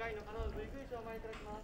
会員の方の随行者をお参りいただきます。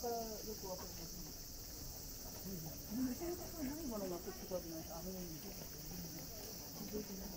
からよくわかりますね。無線がないものがくっつくわけないと危ないんですよ。続いてない。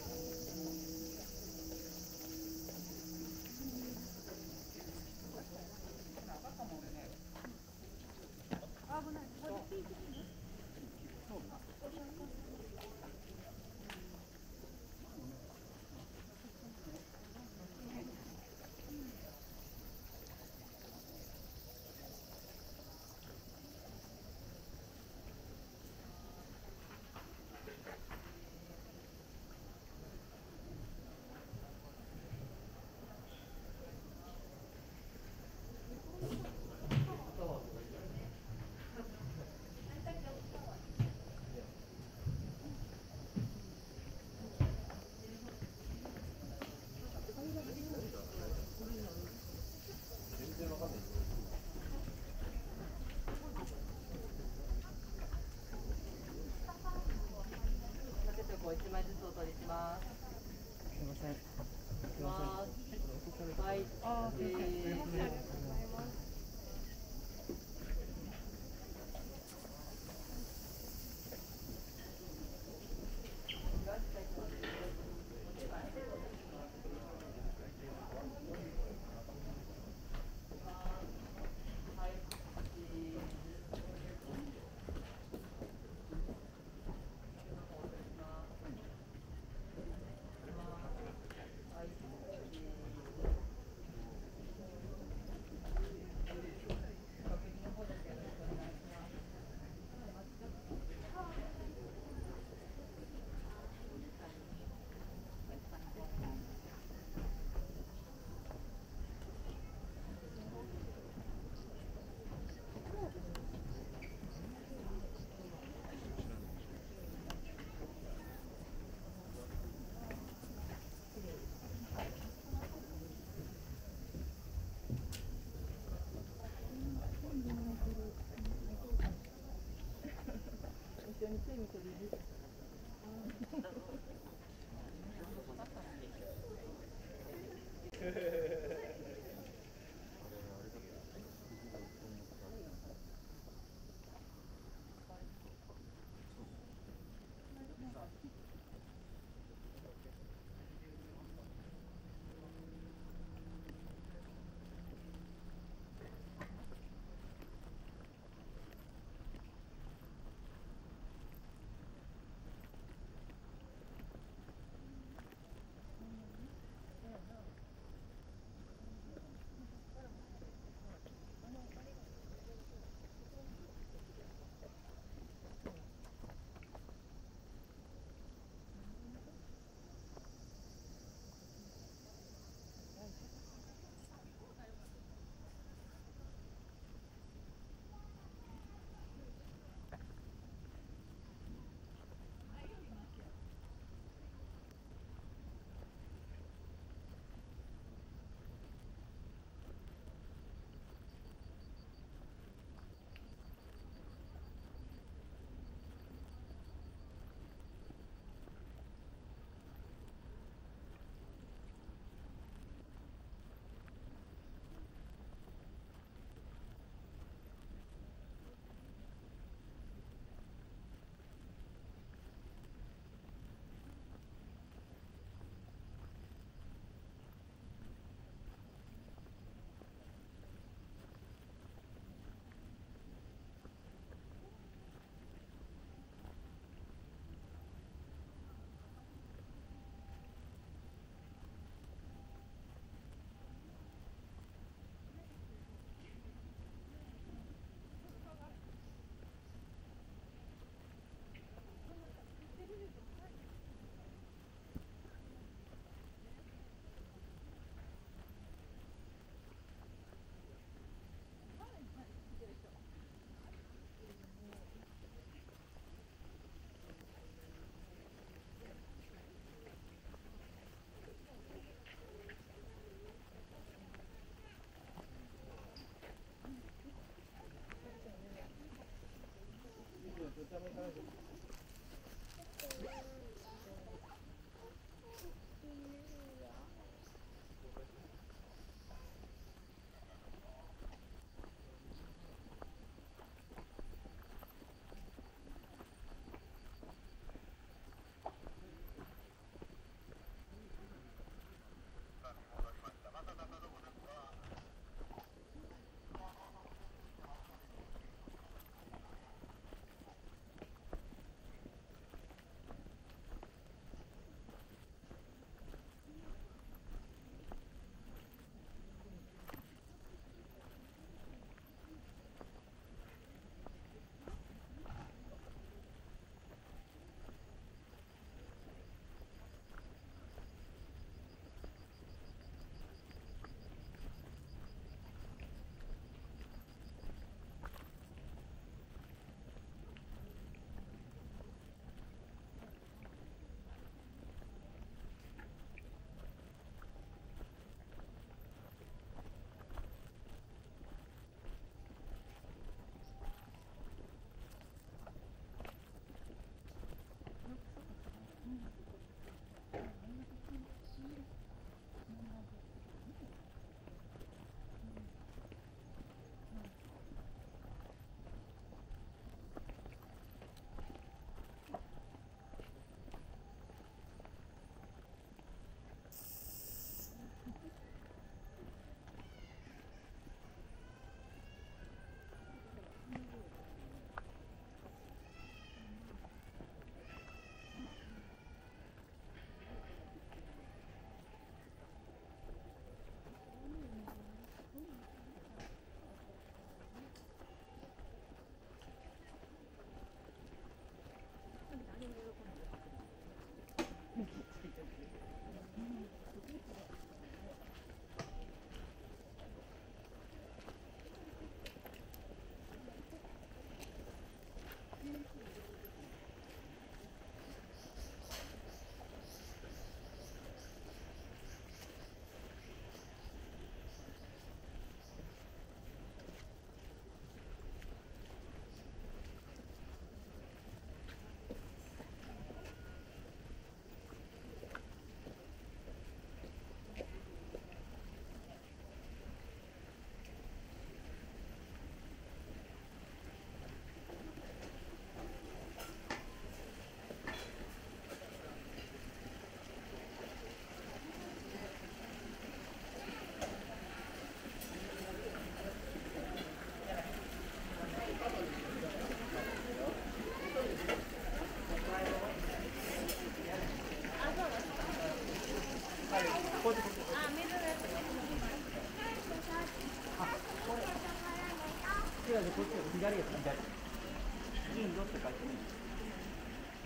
ろって書い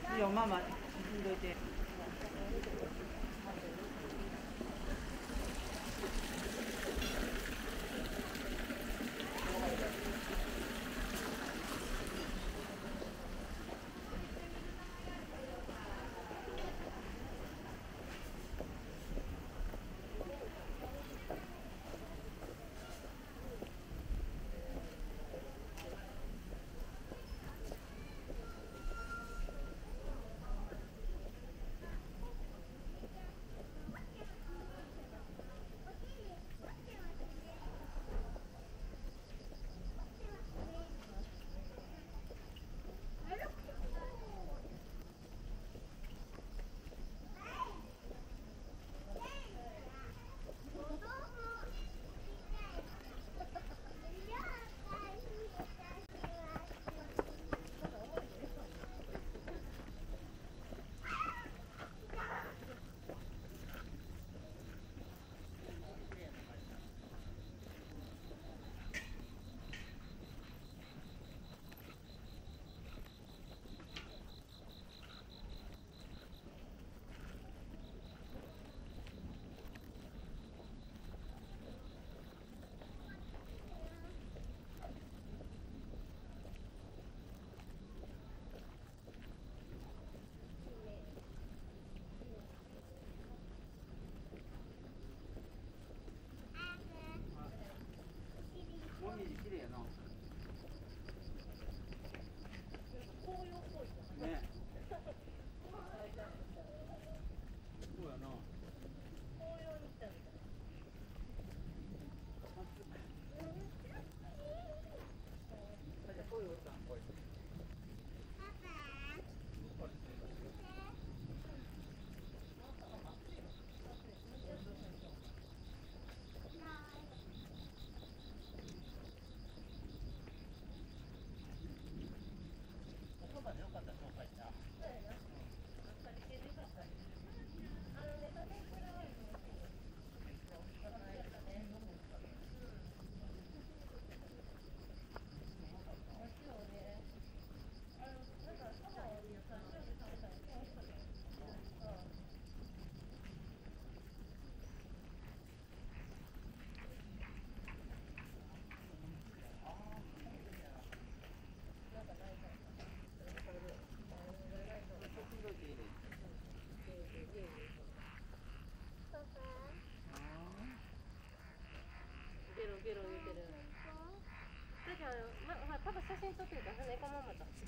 てない。いや、ママ踏んどいて。 写真撮ってるから猫ママと。ママ、パパ写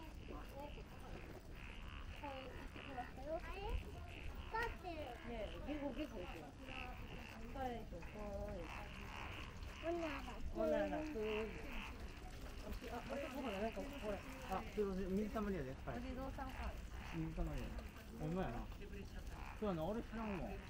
真撮ってきましたよ。あれ？撮ってる。ねえ、ゲホゲホしてる。可愛いと可愛い。女だ。あ、なんかこれ。あ、水たまりやで。お地蔵さんか。水たまりや。ほんまやな。そうやな、俺知らんもん。 あ、いいね。